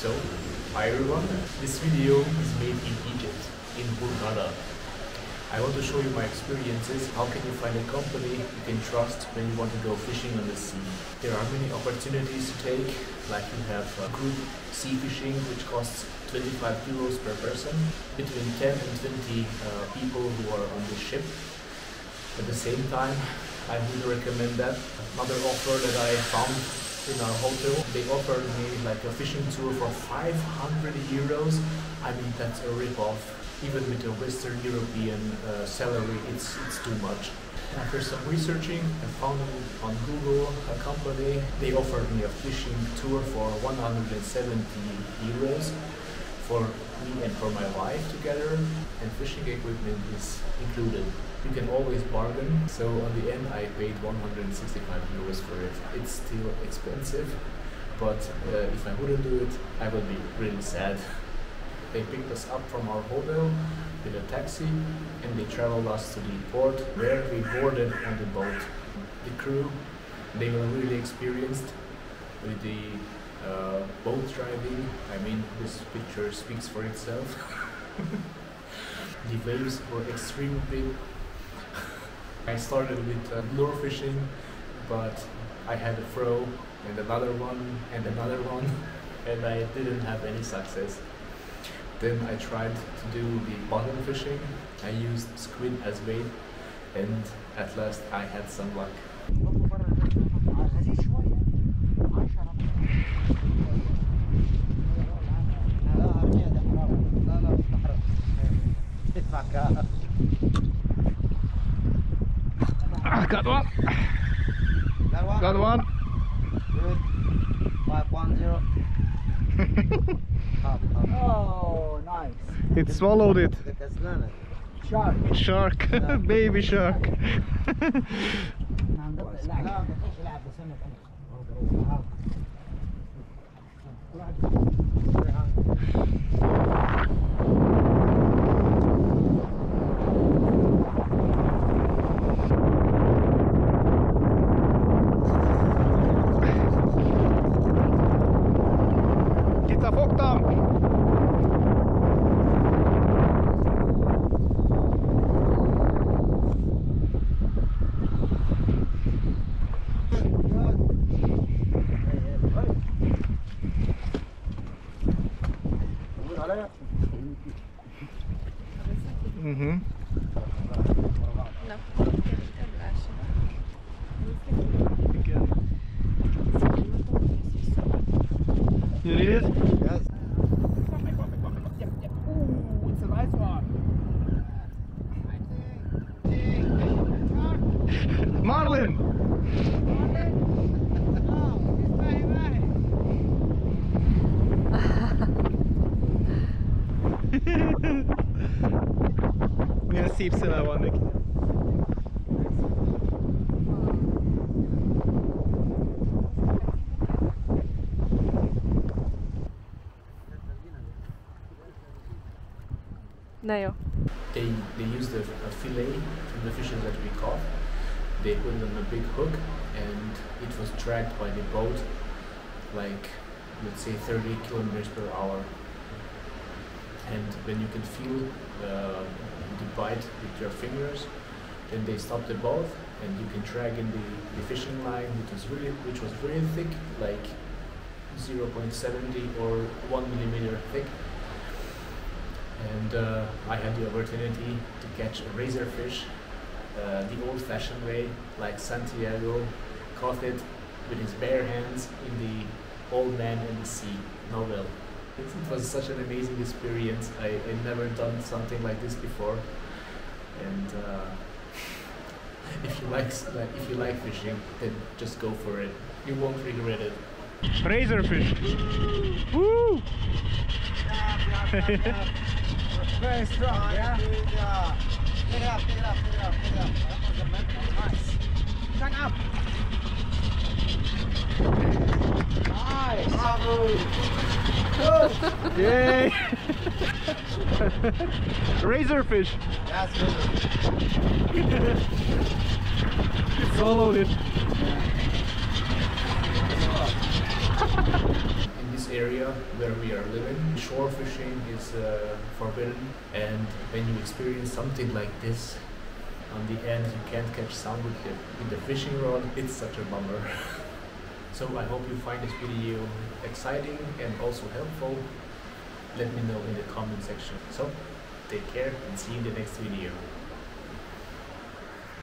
So, hi everyone, this video is made in Egypt, in Hurghada. I want to show you my experiences, how can you find a company you can trust when you want to go fishing on the sea. There are many opportunities to take, like you have group sea fishing, which costs 25 kilos per person, between 10 and 20 people who are on the ship. At the same time, I would recommend that. Another offer that I found in our hotel, they offered me like a fishing tour for 500 euros. I mean, that's a rip-off. Even with a Western European salary, it's too much. After some researching, I found on Google a company. They offered me a fishing tour for 170 euros for me and for my wife together, and fishing equipment is included. You can always bargain, so on the end I paid 165 euros for it. It's still expensive, but if I wouldn't do it, I would be really sad. They picked us up from our hotel with a taxi and they traveled us to the port where we boarded on the boat. The crew, they were really experienced with the boat driving. I mean, this picture speaks for itself. The waves were extremely big. I started with lure fishing, but I had a throw and another one and another one, and I didn't have any success. Then I tried to do the bottom fishing. I used squid as bait, and at last I had some luck. Got one. Got one. Good. 510. Oh, nice. It swallowed it. Shark. Shark. Baby shark. You need it? Yes. Ooh, it's a nice one. Marlin! Mina sipsellä vaan nyt. They used a fillet from the fishes that we caught. They put it on a big hook and it was dragged by the boat like, let's say, 30 kilometers per hour. And when you can feel the bite with your fingers, then they stop the boat and you can drag in the fishing line, which was really thick, like 0.70 or 1 millimeter thick. And I had the opportunity to catch a razor fish the old-fashioned way, like Santiago caught it with his bare hands in the Old Man and the Sea novel. It was such an amazing experience. I'd never done something like this before. And if you like fishing, then just go for it. You won't regret it. Razor fish. Woo! Very strong, yeah? Pick it up. That was a mental nice. Turn up! Nice! Bravo! Good! Yay! Razorfish! That's good. It's all loaded. In this area where we are living, shore fishing is forbidden, and when you experience something like this, on the end you can't catch sound with the fishing rod. It's such a bummer. So I hope you find this video exciting and also helpful. Let me know in the comment section. So take care and see you in the next video.